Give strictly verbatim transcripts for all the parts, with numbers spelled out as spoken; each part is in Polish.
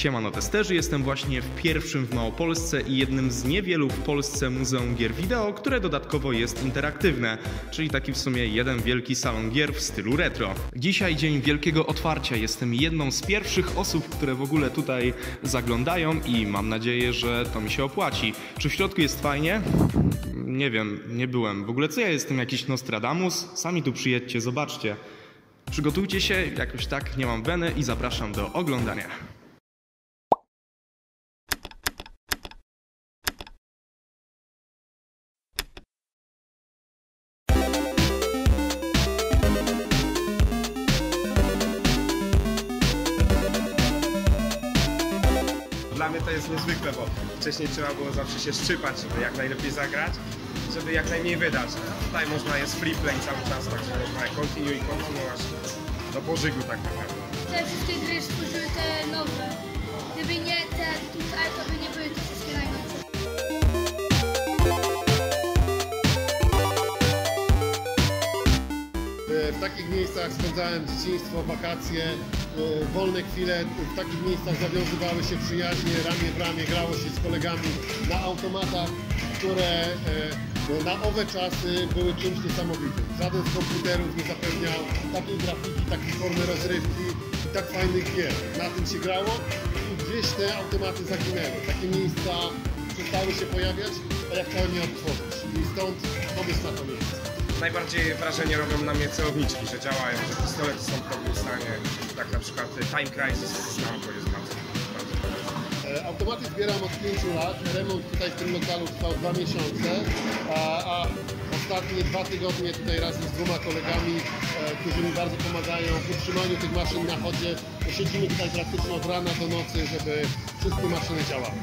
Siemano testerzy, jestem właśnie w pierwszym w Małopolsce i jednym z niewielu w Polsce muzeum gier wideo, które dodatkowo jest interaktywne, czyli taki w sumie jeden wielki salon gier w stylu retro. Dzisiaj dzień wielkiego otwarcia, jestem jedną z pierwszych osób, które w ogóle tutaj zaglądają i mam nadzieję, że to mi się opłaci. Czy w środku jest fajnie? Nie wiem, nie byłem. W ogóle co ja jestem, jakiś Nostradamus? Sami tu przyjedźcie, zobaczcie. Przygotujcie się, jakoś tak nie mam weny i zapraszam do oglądania. Dla mnie to jest niezwykle, bo wcześniej trzeba było zawsze się szczypać, żeby jak najlepiej zagrać, żeby jak najmniej wydać. A tutaj można jest free play cały czas, także można continue i kontynuować do pożygu tak naprawdę. Te wszystkie gry stworzyły te nowe. Gdyby nie te tutaj, to by nie były te wszystkie najnowsze. W takich miejscach spędzałem dzieciństwo, wakacje, wolne chwile. W takich miejscach zawiązywały się przyjaźnie, ramię w ramię, grało się z kolegami na automatach, które na owe czasy były czymś niesamowitym. Żaden z komputerów nie zapewniał takiej grafiki, takiej formy rozrywki i tak fajnych gier. Na tym się grało i gdzieś te automaty zaginęły. Takie miejsca przestały się pojawiać, a ja chciałem je odtworzyć. I stąd pomysł na to miejsce. Najbardziej wrażenie robią na mnie celowniczki, że działają, że pistolety są w dobrym stanie, tak na przykład Time Crisis z to jest bardzo, bardzo fajne. Automaty zbieram od pięciu lat, remont tutaj w tym lokalu trwał dwa miesiące, a, a ostatnie dwa tygodnie tutaj razem z dwoma kolegami, e, którzy mi bardzo pomagają w utrzymaniu tych maszyn na chodzie. Siedzimy tutaj praktycznie od rana do nocy, żeby wszystkie maszyny działały.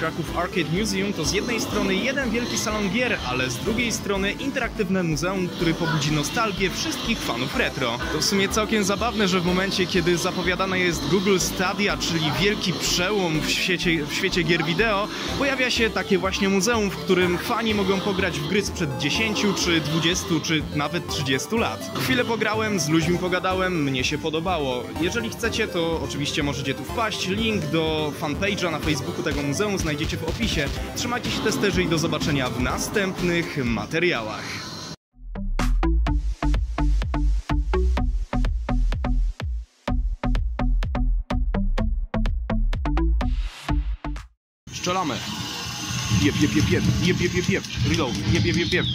Kraków Arcade Museum to z jednej strony jeden wielki salon gier, ale z drugiej strony interaktywne muzeum, który pobudzi nostalgię wszystkich fanów retro. To w sumie całkiem zabawne, że w momencie, kiedy zapowiadane jest Google Stadia, czyli wielki przełom w świecie, w świecie gier wideo, pojawia się takie właśnie muzeum, w którym fani mogą pograć w gry sprzed dziesięciu, czy dwudziestu, czy nawet trzydziestu lat. Chwilę pograłem, z ludźmi pogadałem, mnie się podobało. Jeżeli chcecie, to oczywiście możecie tu wpaść. Link do fanpage'a na Facebooku tego muzeum znajdziecie w opisie. Trzymajcie się testerzy i do zobaczenia w następnych materiałach. Strzelamy. Jeb, jeb, jeb, jeb, jeb, jeb, jeb, reload, jeb, jeb, jeb, jeb.